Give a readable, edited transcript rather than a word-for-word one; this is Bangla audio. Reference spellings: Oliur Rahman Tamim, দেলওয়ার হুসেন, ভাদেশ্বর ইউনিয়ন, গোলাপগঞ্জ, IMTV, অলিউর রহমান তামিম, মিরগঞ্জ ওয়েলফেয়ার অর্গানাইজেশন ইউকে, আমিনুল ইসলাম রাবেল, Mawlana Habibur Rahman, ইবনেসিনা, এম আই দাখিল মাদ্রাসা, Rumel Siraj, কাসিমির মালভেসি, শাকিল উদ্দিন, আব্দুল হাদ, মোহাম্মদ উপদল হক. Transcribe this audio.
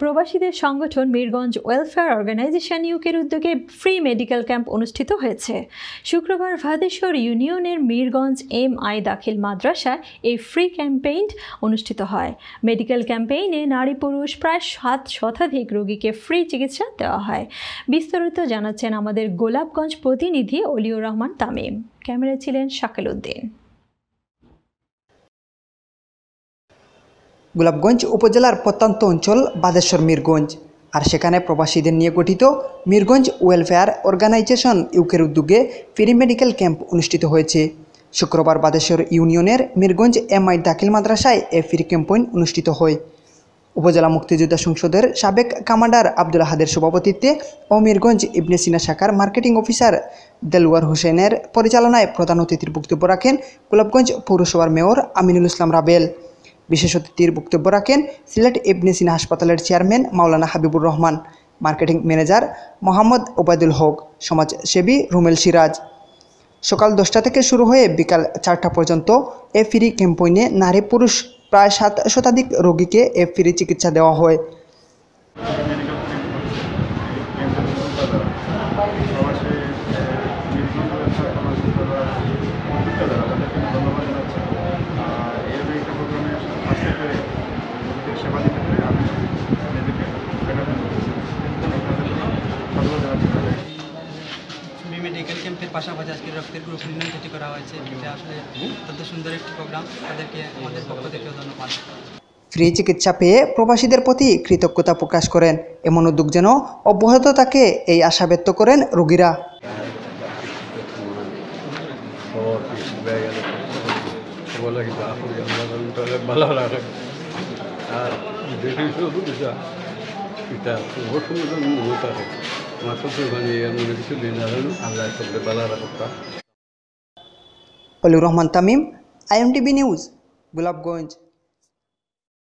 প্রবাসীদের সংগঠন মিরগঞ্জ ওয়েলফেয়ার অর্গানাইজেশন ইউকের উদ্যোগে ফ্রি মেডিকেল ক্যাম্প অনুষ্ঠিত হয়েছে। শুক্রবার ভাদেশ্বর ইউনিয়নের মিরগঞ্জ এম.আই. দাখিল মাদ্রাসায় এই ফ্রি ক্যাম্পেইন অনুষ্ঠিত হয়। মেডিকেল ক্যাম্পেইনে নারী পুরুষ প্রায় ৭০০ শতাধিক রোগীকে ফ্রি চিকিৎসা দেওয়া হয়। বিস্তারিত জানাচ্ছেন আমাদের গোলাপগঞ্জ প্রতিনিধি অলিউর রহমান তামিম, ক্যামেরায় ছিলেন শাকিল উদ্দিন। গোলাপগঞ্জ উপজেলার প্রত্যন্ত অঞ্চল ভাদেশ্বর মিরগঞ্জ, আর সেখানে প্রবাসীদের নিয়ে গঠিত মিরগঞ্জ ওয়েলফেয়ার অর্গানাইজেশন ইউকের উদ্যোগে ফ্রি মেডিকেল ক্যাম্প অনুষ্ঠিত হয়েছে। শুক্রবার ভাদেশ্বর ইউনিয়নের মিরগঞ্জ এম.আই. দাখিল মাদ্রাসায় এ ফ্রি ক্যাম্পেইন অনুষ্ঠিত হয়। উপজেলা মুক্তিযোদ্ধা সংসদের সাবেক কমান্ডার আব্দুল হাদের সভাপতিত্বে ও মিরগঞ্জ ইবনেসিনা শাকার মার্কেটিং অফিসার দেলওয়ার হুসেনের পরিচালনায় প্রধান অতিথির বক্তব্য রাখেন গোলাপগঞ্জ পৌরসভার মেয়র আমিনুল ইসলাম রাবেল। বিশেষ অতিথির বক্তব্য রাখেন সিলেট ইবনেসিনা হাসপাতালের chairman Maulana Habibur Rahman, marketing manager মোহাম্মদ উপদল হক, সমাজসেবী রুমেল সিরাজ। সকাল 10টা থেকে শুরু হয়ে বিকাল 4টা পর্যন্ত এ ফ্রি ক্যাম্পেইনে নারী পুরুষ প্রায় ৭০০ শতাধিক রোগীকে এ ফ্রি চিকিৎসা দেওয়া হয়। ক্যাম্পের পাশাপাশি আজকে রক্তের গ্রুপ নির্ণয় যেটি করা হয়েছে, এটা আসলে অত্যন্ত সুন্দর একটি প্রোগ্রাম। তাদেরকে আমাদের পক্ষ থেকে ধন্যবাদ। ফ্রি চিকিৎসা পেয়ে প্রবাসীদের প্রতি কৃতজ্ঞতা প্রকাশ করেন, এমন উদ্যোগ যেন অব্যাহত থাকে এই আশা ব্যক্ত করেন রোগীরা। Oliur Rahman Tamim, IMTV News, Gulabgonj।